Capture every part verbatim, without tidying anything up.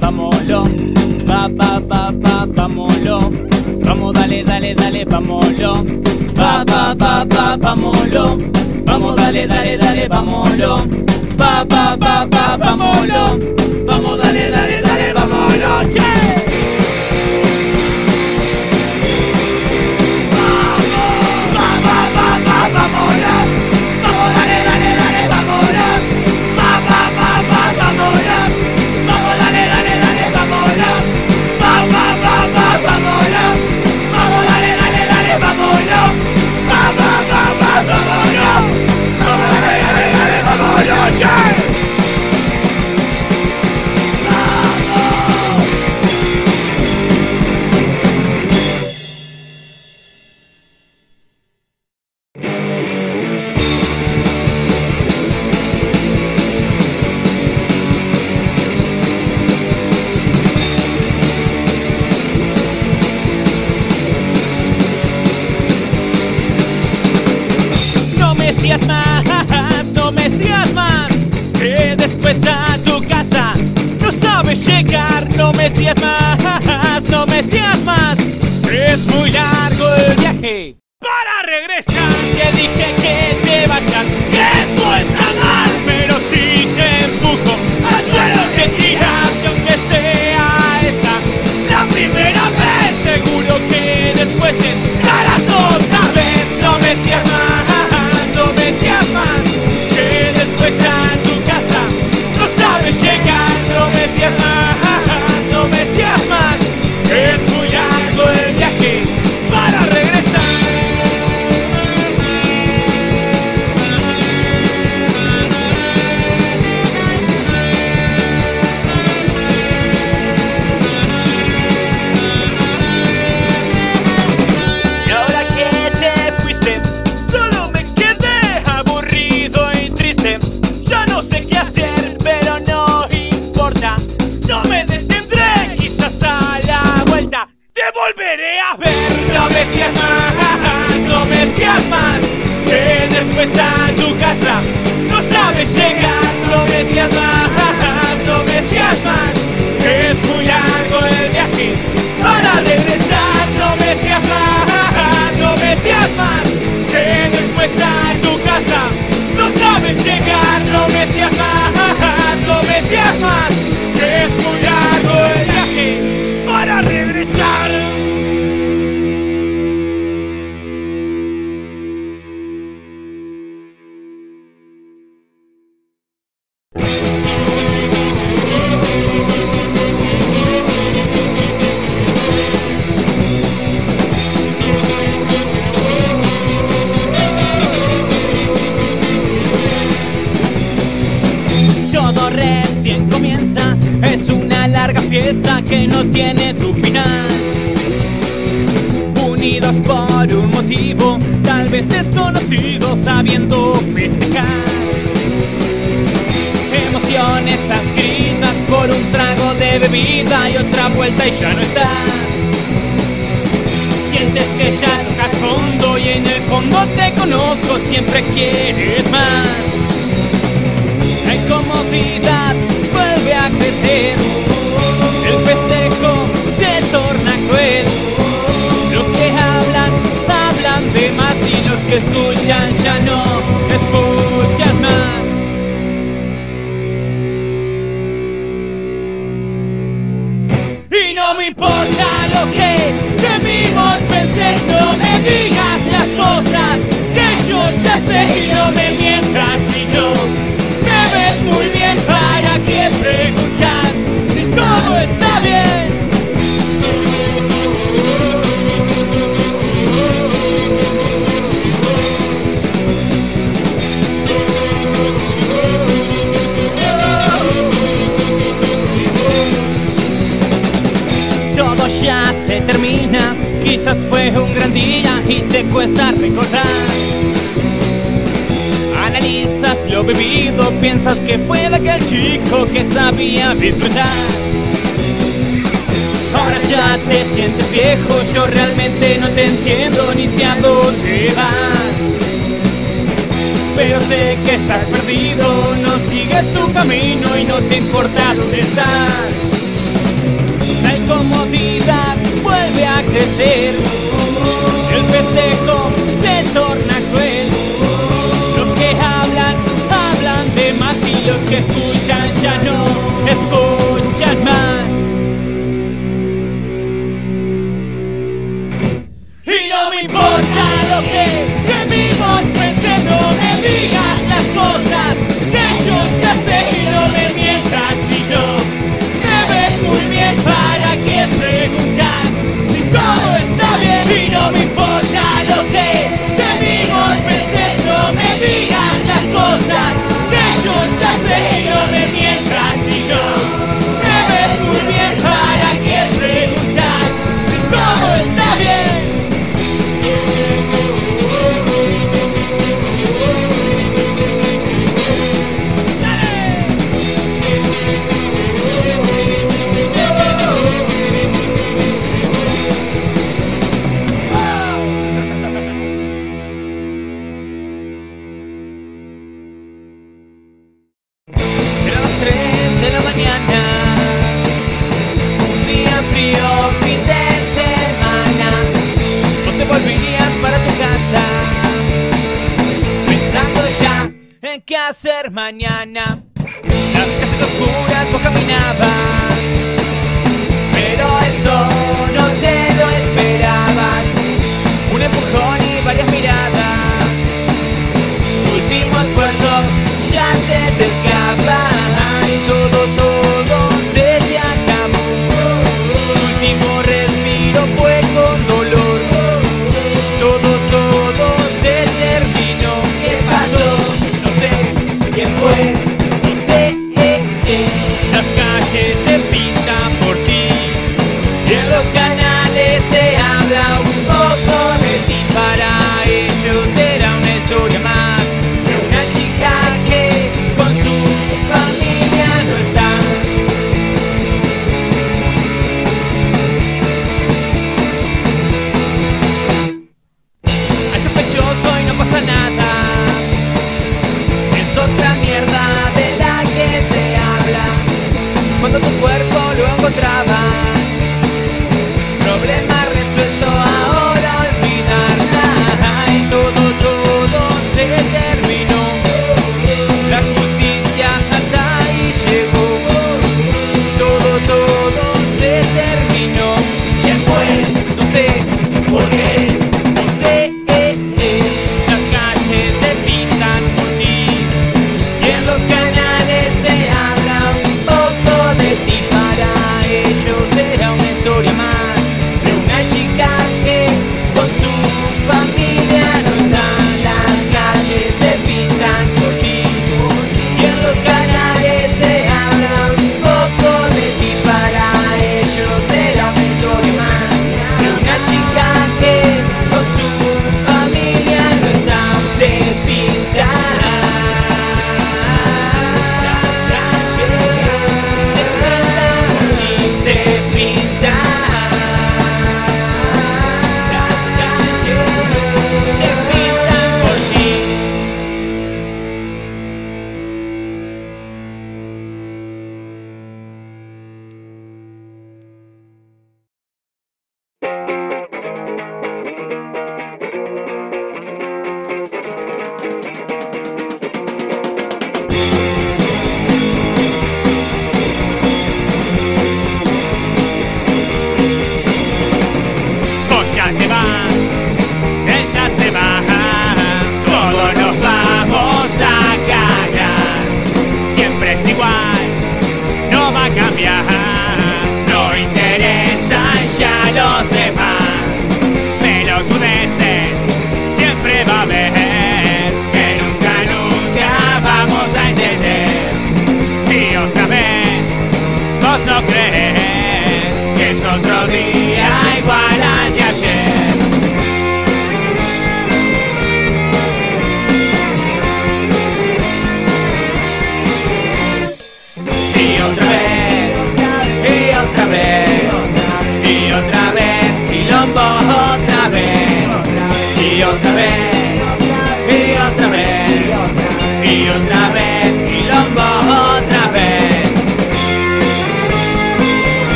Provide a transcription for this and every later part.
vámonos, va, va, va, va, vámonos. Vamos, dale, dale, dale, vámonos, va, va, va, va, vámonos. Vamos, dale, dale, dale, vámonos, va, va, va, va, vámonos. Vamos, dale, dale, dale, vámonos, che. Estás perdido, no sigues tu camino y no te importa dónde estás. ser. El festejo se torna cruel. Los que hablan, hablan de más, y los que escuchan ya no escuchan más. Y no me importa lo que vivimos, pues eso me digas las cosas. De hecho ya sé y no me mientas, y no me ves muy bien para que preguntas si todo está bien. Y no me importa lo que vivimos, pues eso me digas las cosas. De hecho ya sé y no me mientas, y no me ves muy bien para que preguntas si todo está bien. ¿Qué hacer mañana? Las calles oscuras vos caminabas, pero esto no te lo esperabas. Un empujón y varias miradas, tu último esfuerzo ya se te escapa. Y todo, todo se te acabó. Tu último respiro fue con dolor. Todo, todo se terminó. ¿Qué pasó? ¿Quién fue? No sé, eh, eh. Las calles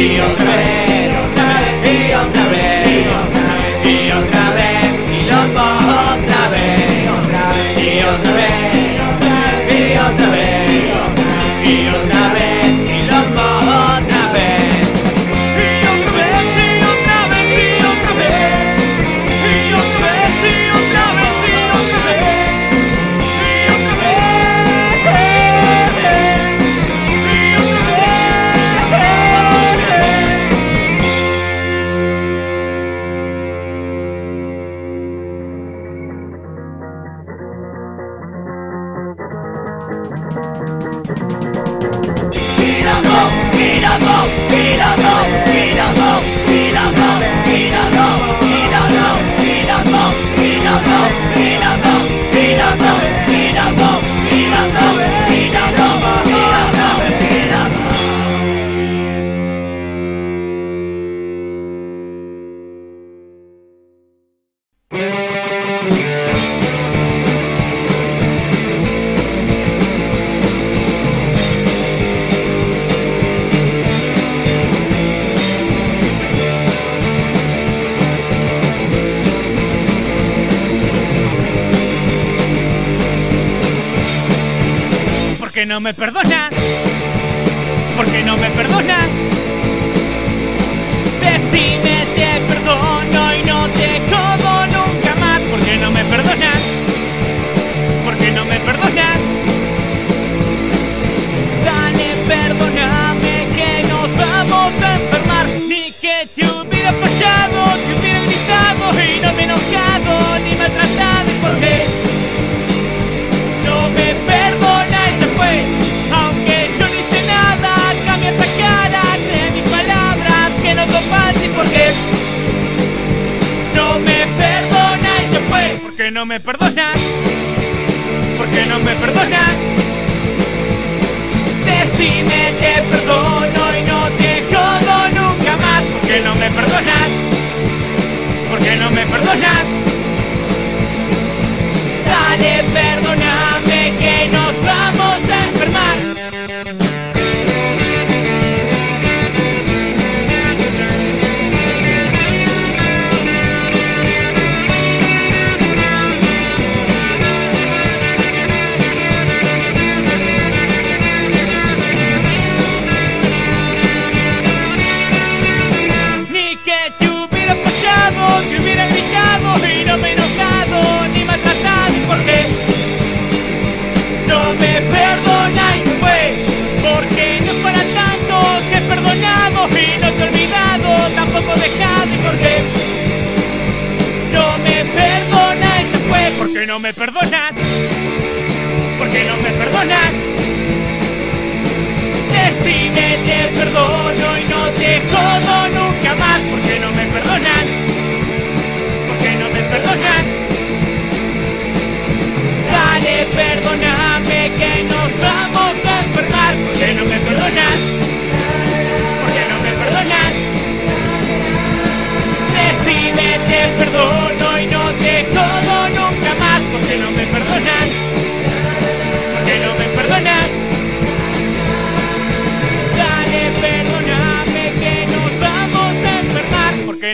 y otra vez, y otra vez, y otra vez, y loco otra vez, y otra vez, y otra vez, y otra vez, y otra vez, y loco otra vez, y otra vez, y otra vez, y otra vez, y otra vez, y otra vez, y otra vez, y otra vez, y otra vez. ¿Por qué no me perdonas? ¿Por qué no me perdonas? Decime te perdono y no te como nunca más. ¿Por qué no me perdonas? ¿Por qué no me perdonas? Dale, perdóname que nos vamos a enfermar. Ni que te hubiera fallado, te hubiera gritado y no me he enojado ni maltratado. ¿Y por qué no me perdonas? Aunque yo no hice nada, cambia esa cara, cree mis palabras, que no compartí porque no me perdonas, yo fue. ¿Por qué no me perdonas? ¿Por qué no me perdonas? Decime te perdono y no te jodo nunca más. ¿Por qué no me perdonas? ¿Por qué no me perdonas? Dale, perdóname que nos vamos a enfermar.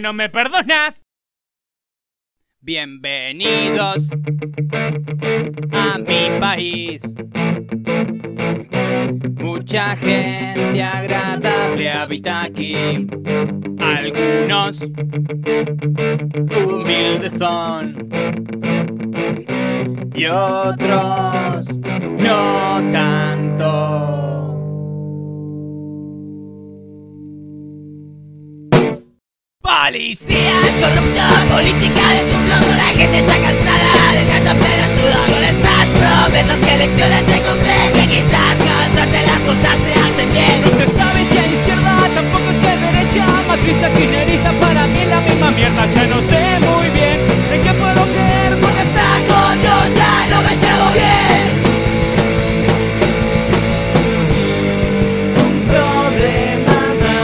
No me perdonas. Bienvenidos a mi país. Mucha gente agradable habita aquí. Algunos humildes son y otros no tanto. Policía corrupto, política de tu plomo, la gente está cansada de tanto pelotudo con estas promesas que elecciones te cumplen, que quizás con suerte las cosas te hacen bien. No se sabe si hay izquierda, tampoco si hay derecha, macrista, kirchnerista, para mí la misma mierda. Ya no sé muy bien en qué puedo creer, porque está con Dios ya no me llevo bien. Un problema para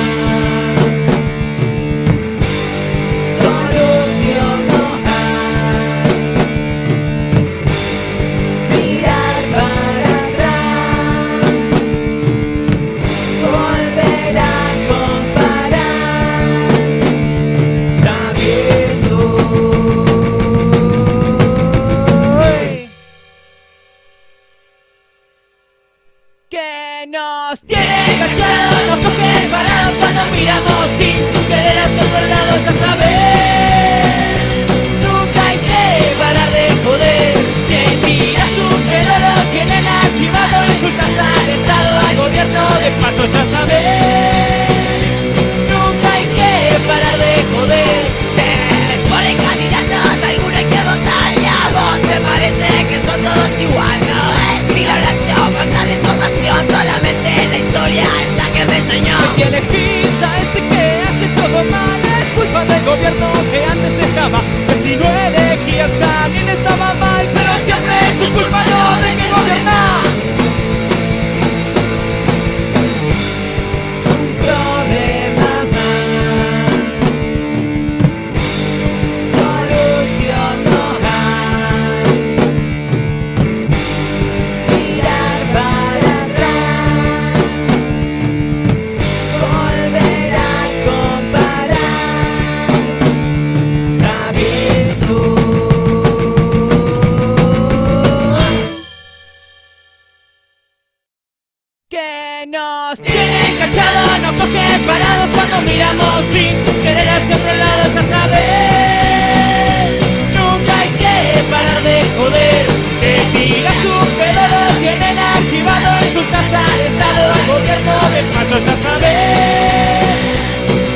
miramos sin querer hacia otro lado, ya sabes. Nunca hay que parar de joder. Que digas un pedo lo tienen archivado, insultas al Estado, al gobierno de Pacho, ya sabes.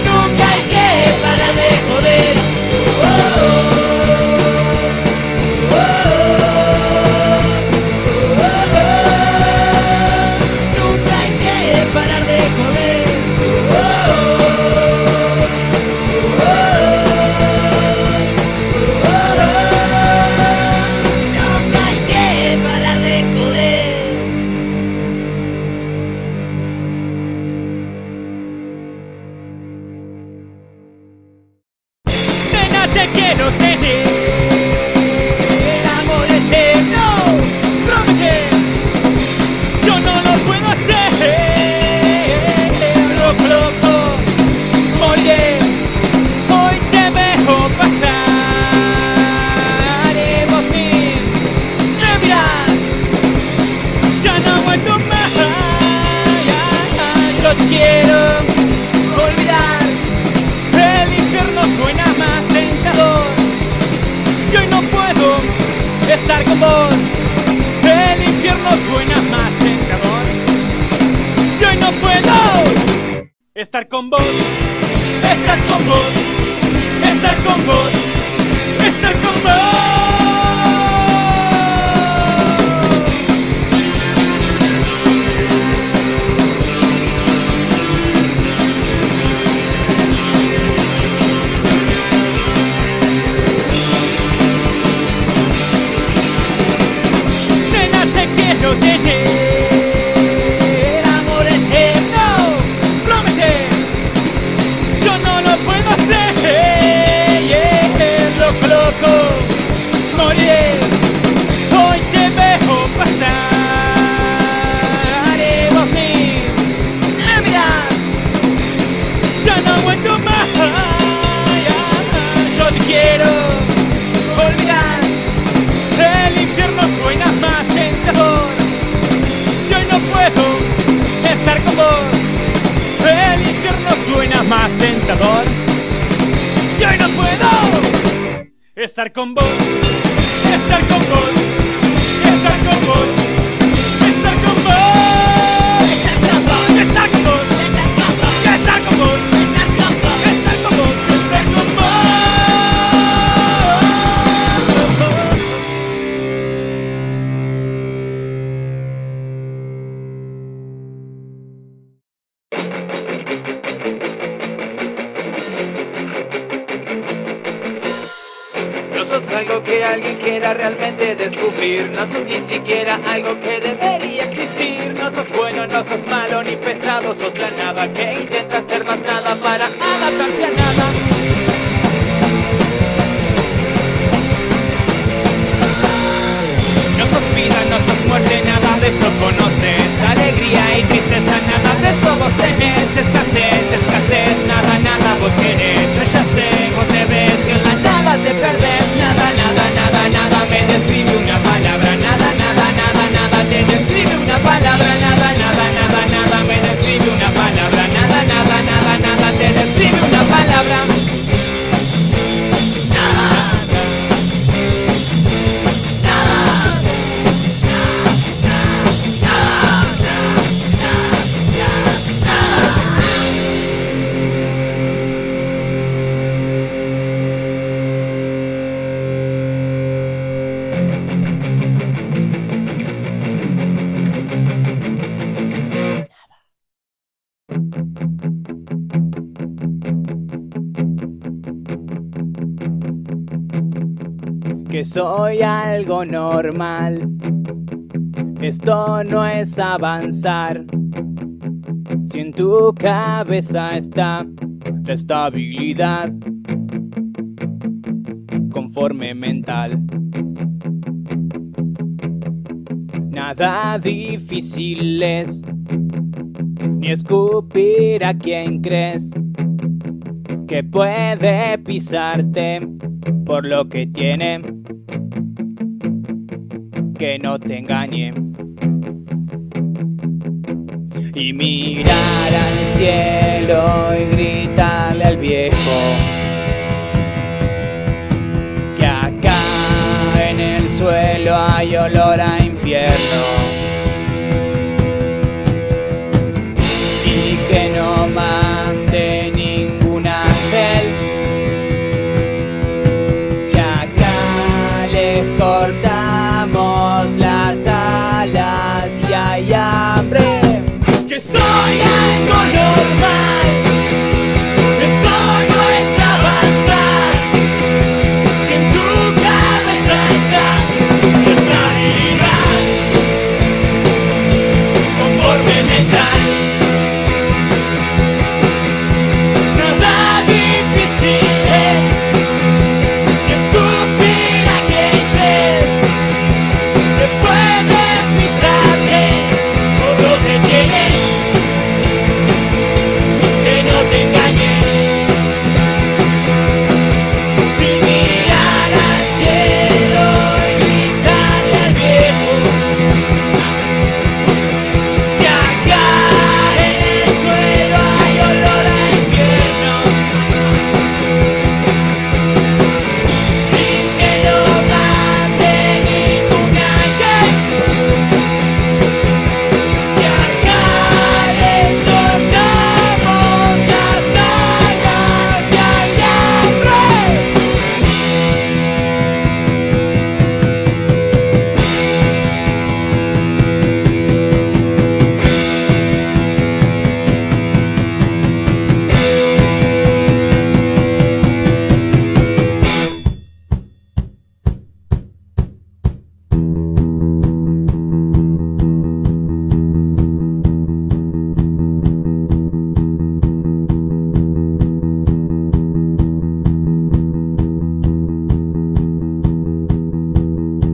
Nunca hay que parar de joder. Oh, oh. Soy algo normal. Esto no es avanzar. Si en tu cabeza está la estabilidad conforme mental, nada difícil es, ni escupir a quien crees que puede pisarte por lo que tiene. Que no te engañe. Y mirar al cielo y gritar. cielo hay olor a infierno, y que no mande ningún ángel, que acá les cortamos las alas si hay hambre, que soy algo normal.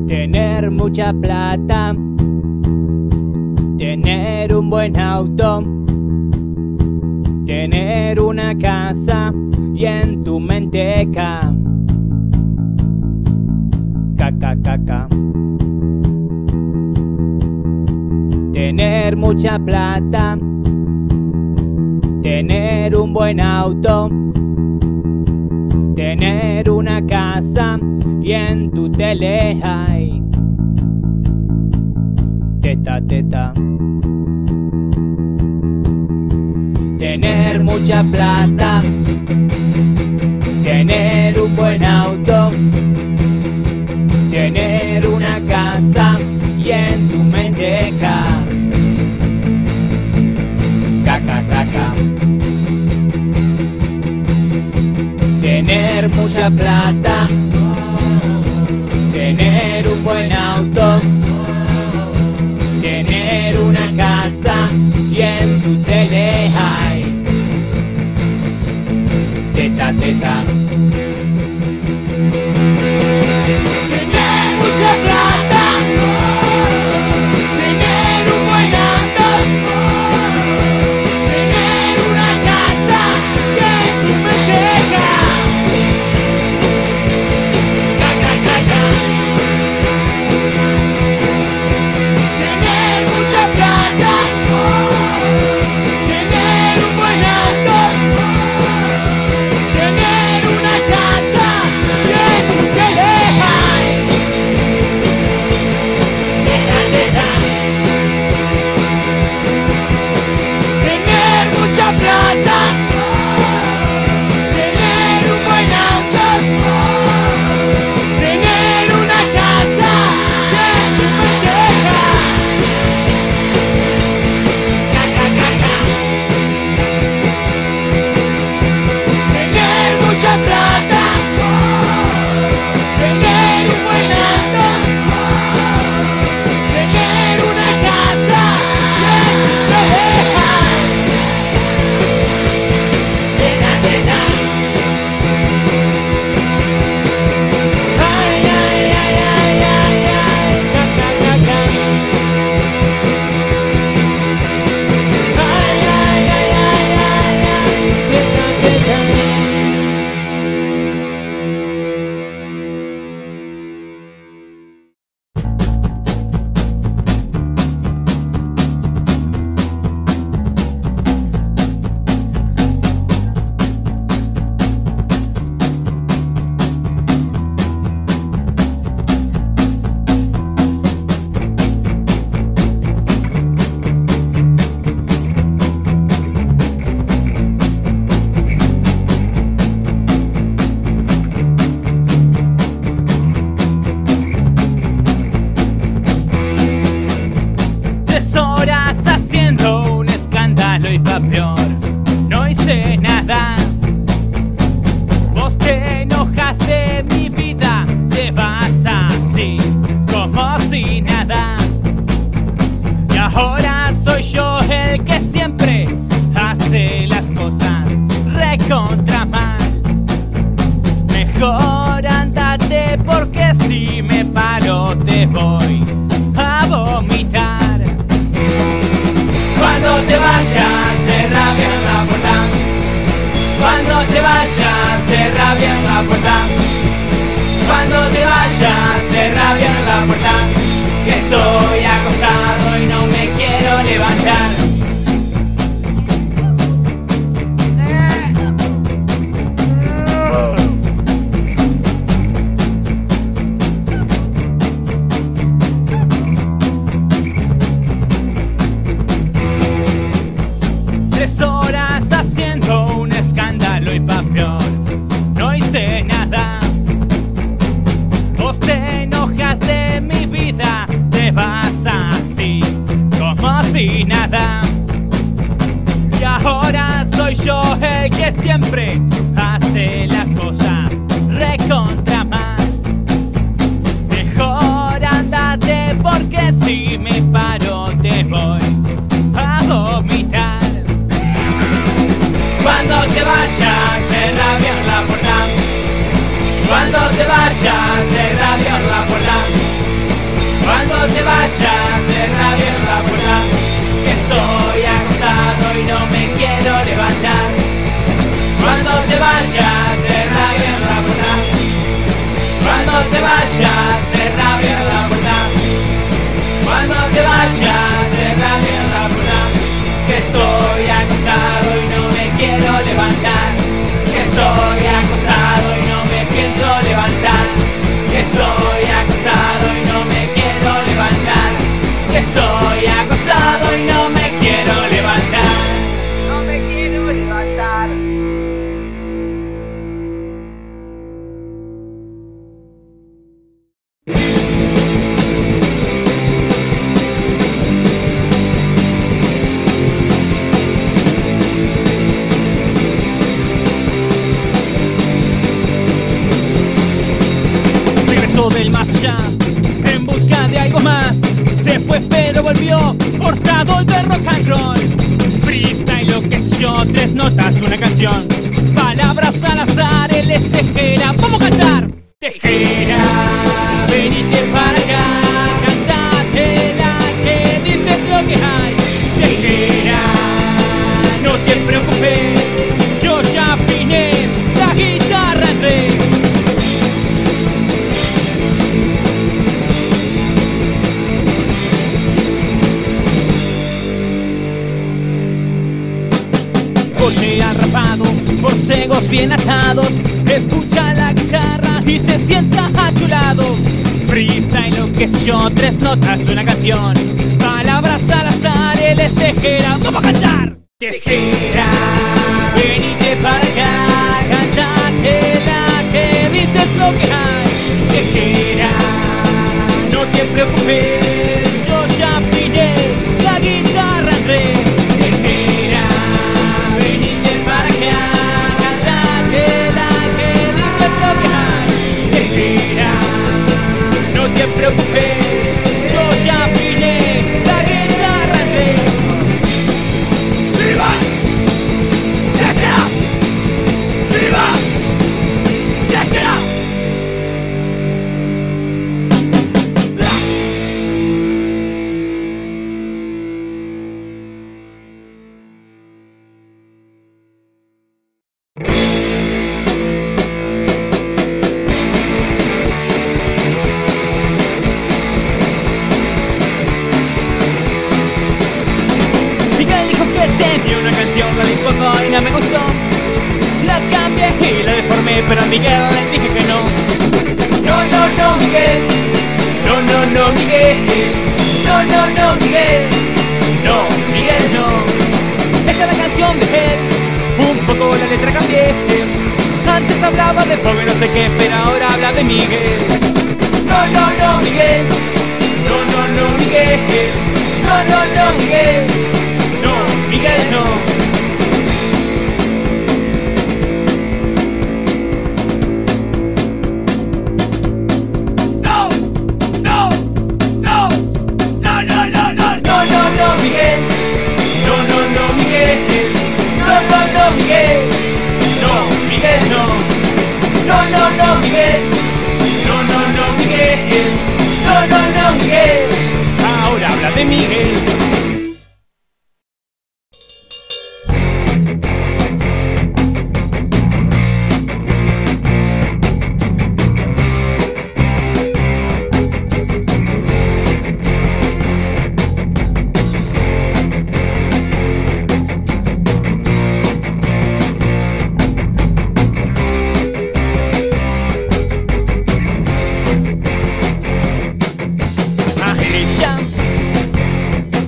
Tener mucha plata, tener un buen auto, tener una casa y en tu mente ca, ca, ca, ca, ca. Tener mucha plata, tener un buen auto, tener una casa y en tu tele hay teta teta. Tener mucha plata, tener un buen auto, tener una casa y en tu mente ca, ca, ca, ca, ca. Tener mucha plata, tener un buen auto, tener una casa y en tu tele hay teta teta. Tener mucha plata, tener un buen auto, tener una casa y en tu pendeja. Tener un buen auto, tener un de nada. Vos te enojas de mi vida, te vas así como si nada. Y ahora soy yo el que siempre hace las cosas recontra mal. Mejor andate, porque si me paro te voy a vomitar. Cuando te vayas, cerra bien la puerta. Cuando te vayas, cerra bien la puerta. Cuando te vayas, cerra bien la puerta. Que estoy acostado y no me quiero levantar. Tres horas haciendo un escándalo y pa' peor, no hice nada. Vos te enojas de mi vida, te vas así como si nada. Y ahora soy yo el que siempre hace las cosas recontra mal. Mejor andate, porque si me paro te voy a vomitar. Cuando te vayas, cerra bien la puerta. Cuando te vayas, cerra bien la puerta. Cuando te vayas, cerra bien la puerta. Estoy acostado y no me quiero levantar. Cuando te vayas, cerra bien la puerta. Cuando te vayas, cerra bien la puerta. Cuando te vayas, cerra bien la puerta. Que estoy acostado y no me quiero levantar. Que estoy acostado y no me pienso levantar. Que estoy acostado y no me quiero levantar. Que estoy acostado y no me quiero levantar. No me quiero levantar. Del más allá, en busca de algo más. Se fue pero volvió, portador de rock and roll. Freestyle, lo que sé yo, tres notas, una canción. Palabras al azar, él es Tejera, vamos a cantar. Tejera, venite para acá, cantatela, que dices lo que hay. Tejera, no te preocupes, yo ya afiné la guitarra en red. Por cegos bien atados, escucha la guitarra y se sienta a tu lado. Freestyle, lo que sé yo, tres notas de una canción. Palabras al azar, él es Tejera, vamos a cantar. Tejera, venite para acá, cantatela, que dices lo que hay. Tejera, no te preocupes, yo ya afiné la guitarra en red. No te preocupes, yo ya afiné la guitarra en red. ¡Viva! ¡Tejera! ¡Viva! ¡Tejera! ¡Ah! Y no me gustó, la cambié y la deformé, pero a Miguel le dije que no. No, no, no, Miguel. No, no, no, Miguel. No, no, no, Miguel. No, Miguel, no. Deja la canción de él, un poco la letra cambié. Antes hablaba de pobre no sé qué, pero ahora habla de Miguel. No, no, no, Miguel. No, no, no, Miguel. No, no, no, Miguel. No, Miguel, no. de Miguel.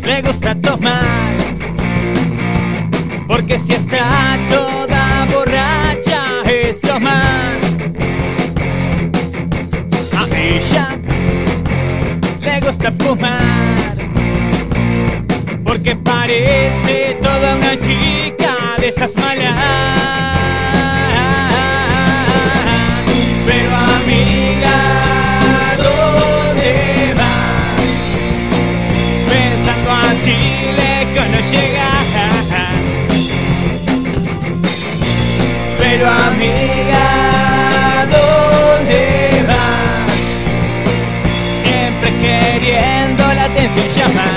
Le gusta tomar, porque si está toda borracha es tomar. A ella le gusta fumar, porque parece toda una chica de esas malas. Pero amiga, pero amiga, ¿dónde vas? Siempre queriendo la atención llamar.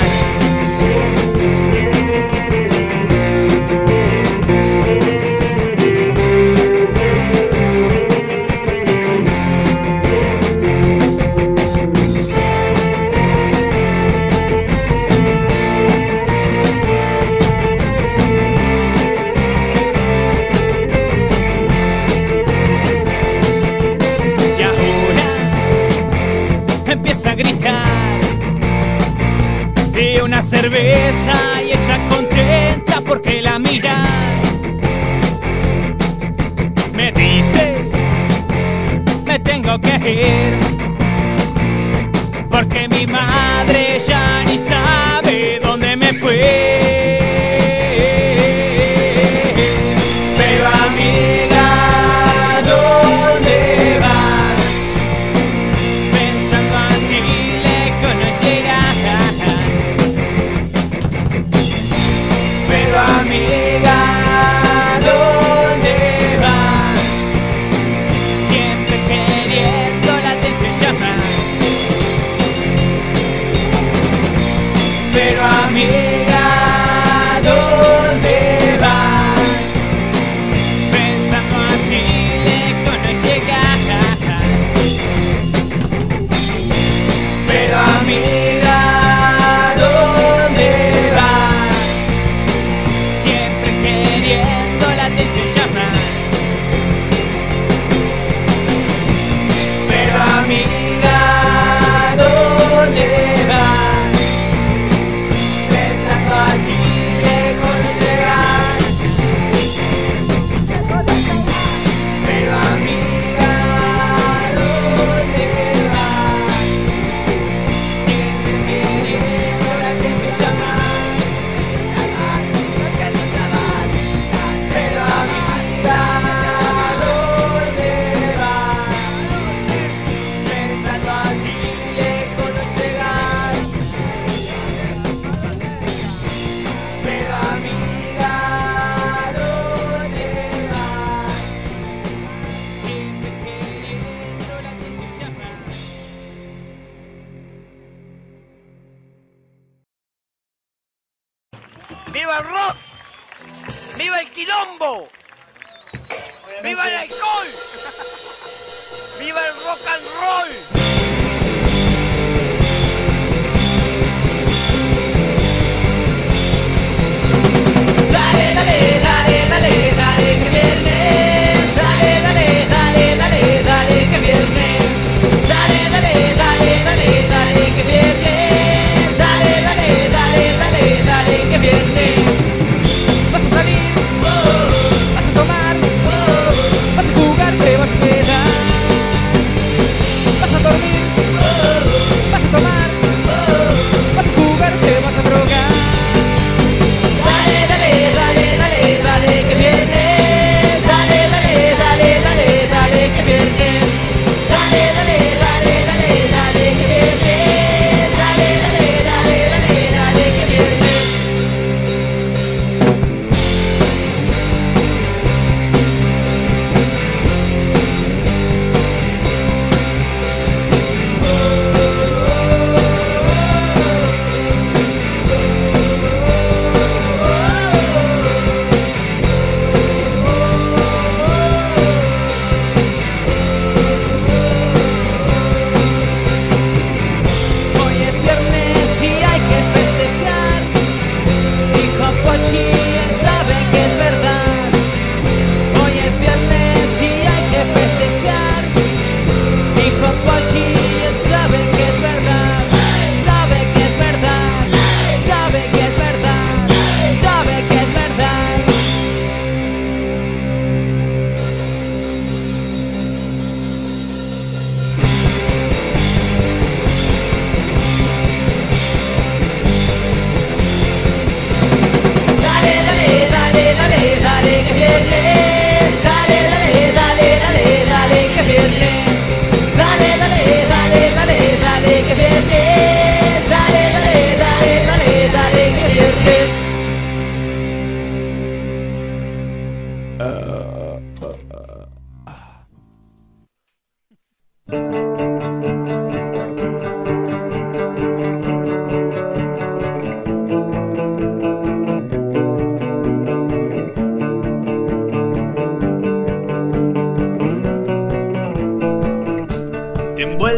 Empieza a gritar de una cerveza y ella contenta porque la mira. Me dice, me tengo que ir, porque mi madre ya ni sabe dónde me fue. Pero amiga, ¿dónde vas? Amiga, ¿dónde vas? Siempre queriendo la atención llamar. Pero amiga, ¿dónde vas? Pensando así lejos no llegas. Pero amiga, amiga, ¿dónde vas? Pensando así lejos no llegas. Pero amiga, ¿dónde vas? Siempre queriendo la gente llamar. Pero amiga, ¡viva el rock! ¡Viva el quilombo! Obviamente. ¡Viva el alcohol! ¡Viva el rock and roll! Vas a tomar, vas a jugar, te vas a quedar, vas a dormir.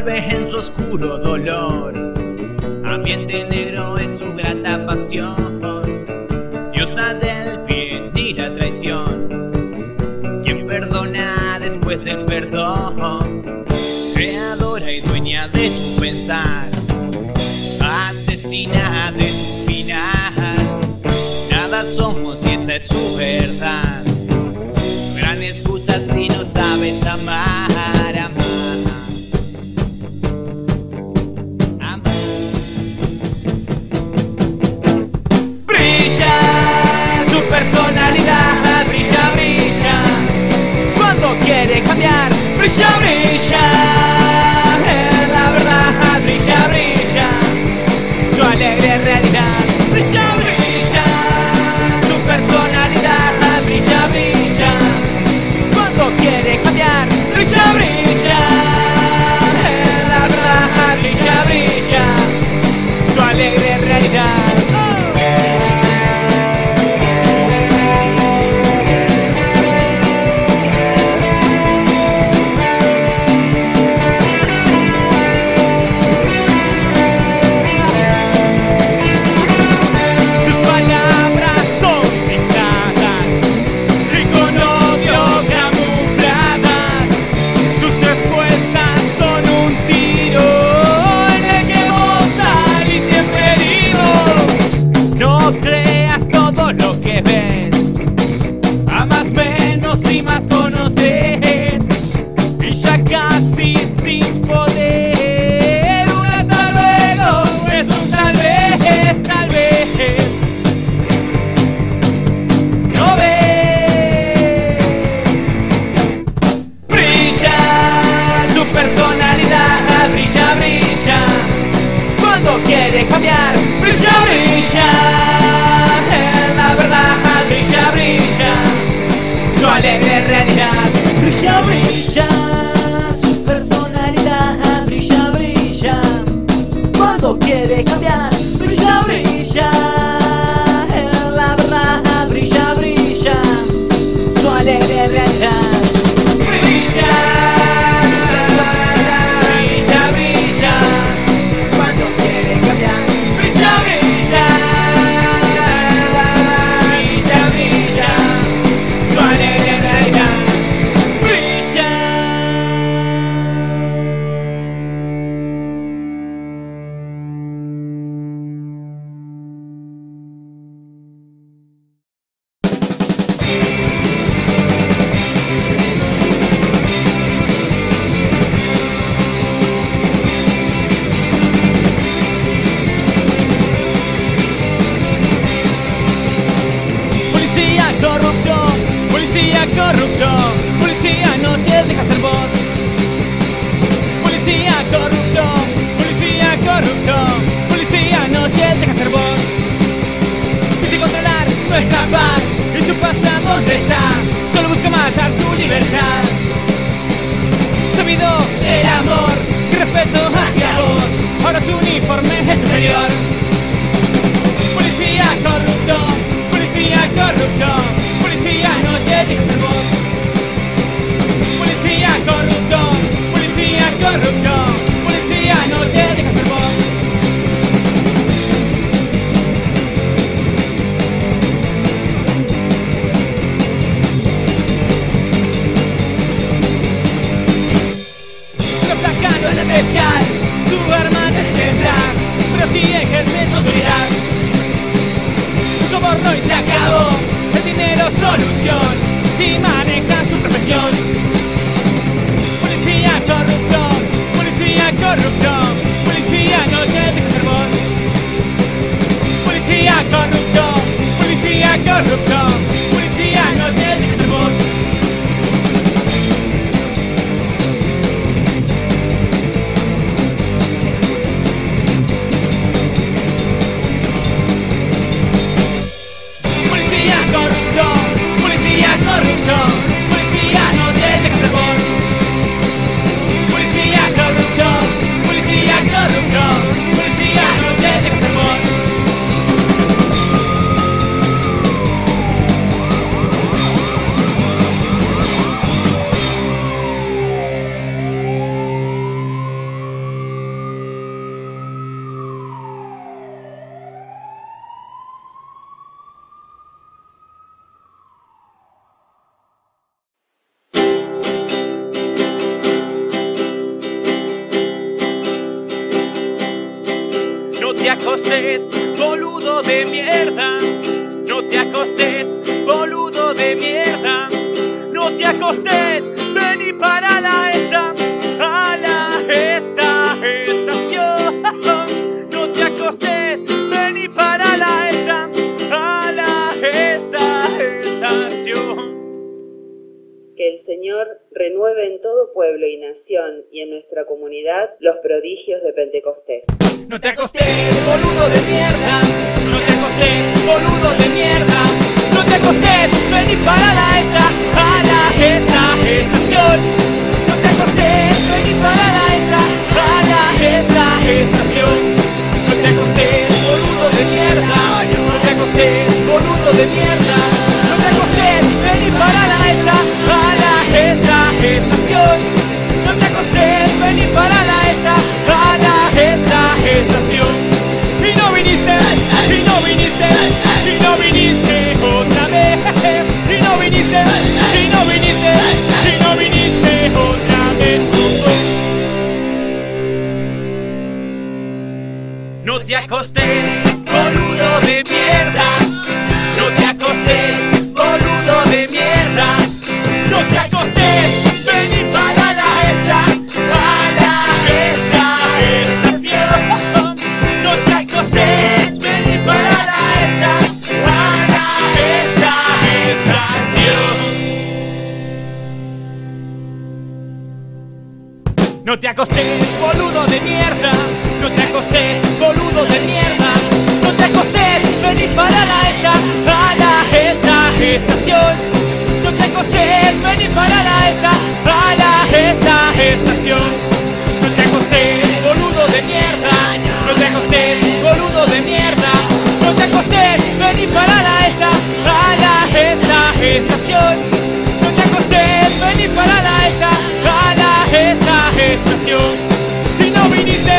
envuelve en su oscuro dolor. Ambiente negro es su grata pasión, diosa del bien y la traición, quien perdona después del perdón, creadora y dueña de tu pensar, asesina de tu final. Nada somos y esa es su verdad, gran excusa si no sabes amar. Brilla, brilla, en la verdad, brilla, brilla, su alegre realidad. Brilla, brilla, su personalidad, brilla, brilla, cuando quiere cambiar. Brilla, brilla, en la verdad, brilla, brilla, su alegre realidad. Quiere cambiar, brilla, brilla, en la verdad, brilla, brilla, su alegre realidad. Brilla, brilla, su personalidad, brilla, brilla, cuando quiere cambiar. Brilla, brilla, en la verdad, brilla, brilla, su alegre realidad. Brilla. Solución, si más acostes, boludo de mierda. No te acostes, boludo de mierda. No te acostes, ven y para la esta, a la esta estación. No te acostes, ven y para la esta, a la esta estación. Que el Señor renueve en todo pueblo y nación y en nuestra comunidad los prodigios de Pentecostés. No te acostés, boludo de mierda. No te acostés, boludo de mierda. No te acostés, ven y para la esta, a la esta estación. No te acostés, ven y para la esta, a la esta estación. No te acostés, boludo de mierda. No te acostés, boludo de mierda. No te acostés, ven y para la esta, a la esta estación. No te acostés, ven y para la esta, a la esta estación. Si no viniste, si no viniste, si no viniste otra vez. Si no viniste, si no viniste, si no viniste otra vez. No te acostés, boludo de mierda. No te acostés, boludo de mierda. No te acostés. No te acostés, boludo de mierda. No te acostés, boludo de mierda. No te acostés, ven y para la esta, a la esta estación. No te acostés, ven y para la esta, a la esta estación. No te acostés, boludo de mierda. No te acostés, boludo de mierda. No te acostés, ven y para la esta, a la esta estación. No te acostés, ven y para la esta, a la esta estación. Si no viniste,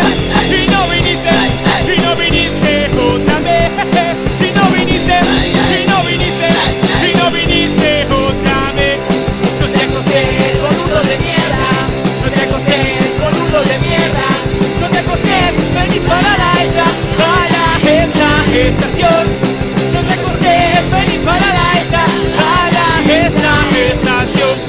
si no viniste, si no viniste otra vez. Si no viniste, si no viniste, si no viniste otra vez. No te acostés, boludo de mierda. No te acostés, boludo de mierda. No te acostés, ven y para la esta, a la esta estación. No te acostés, ven y para la esta, a la esta estación.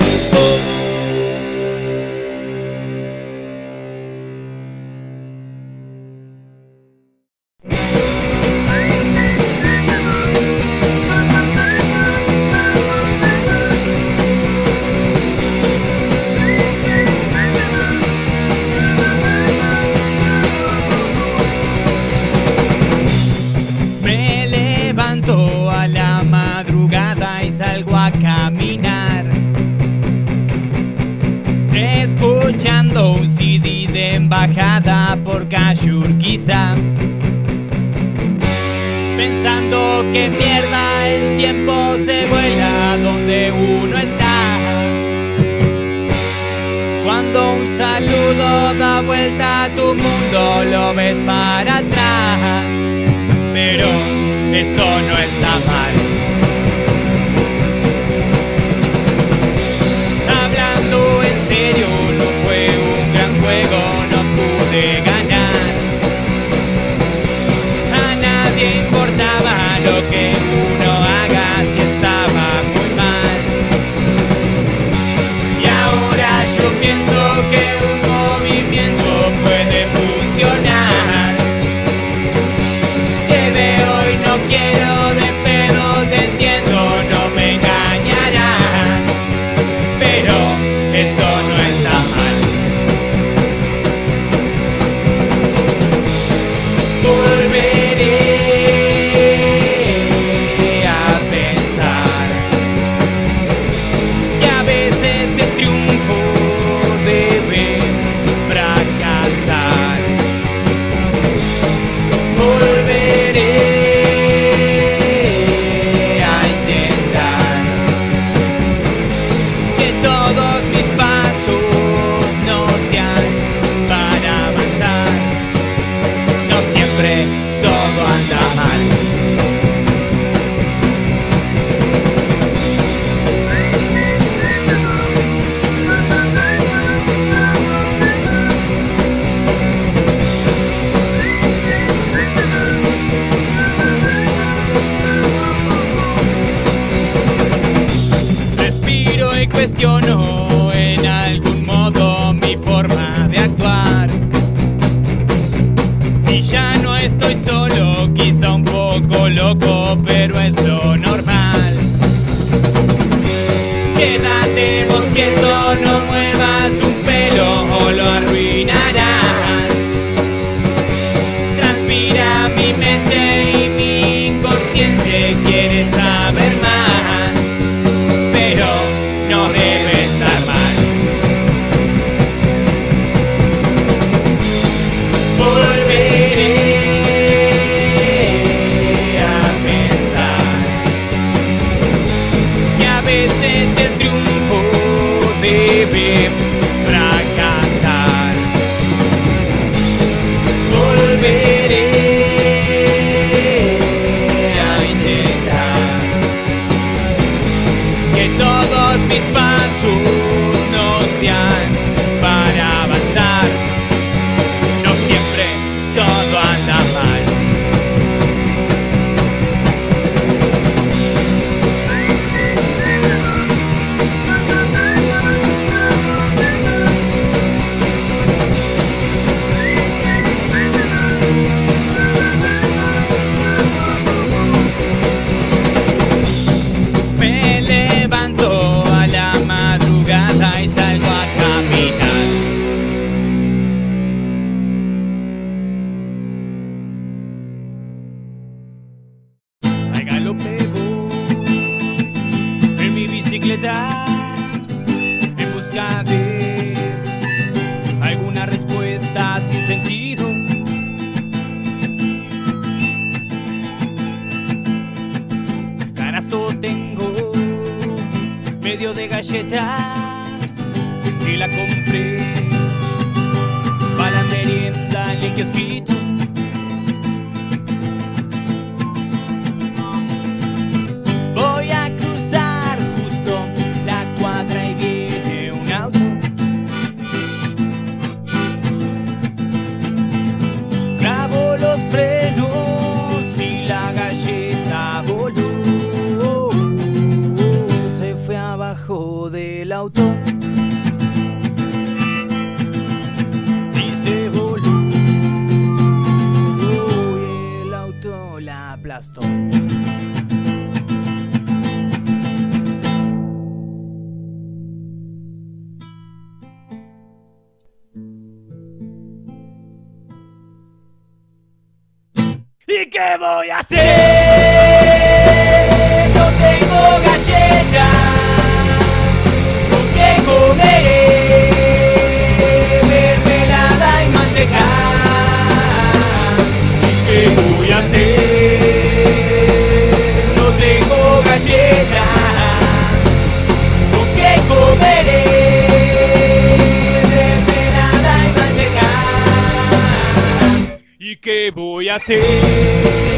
Un C D de Embajada por Kashurkiza, pensando que mierda el tiempo se vuela donde uno está. Cuando un saludo da vuelta a tu mundo lo ves para atrás, pero eso no está mal. Quiero de pedo. Estoy solo, quizá un poco loco, pero es lo normal. Quédate vos quieto, no muevas un pelo o lo arruinarás. Transpira mi mente y mi inconsciente quiere saber más, pero no debes amar. El triunfo debe fracasar. Volveré a intentar que todos mis pasos no sean para avanzar. No siempre todo anda mal. Lo pego en mi bicicleta en busca de alguna respuesta sin sentido. Canasto tengo medio de galleta y la compré para la merienda en el kiosquito. Del auto y se voló, oh, y el auto la aplastó. ¿Y qué voy a hacer? No tengo galletas. ¿Qué voy a hacer?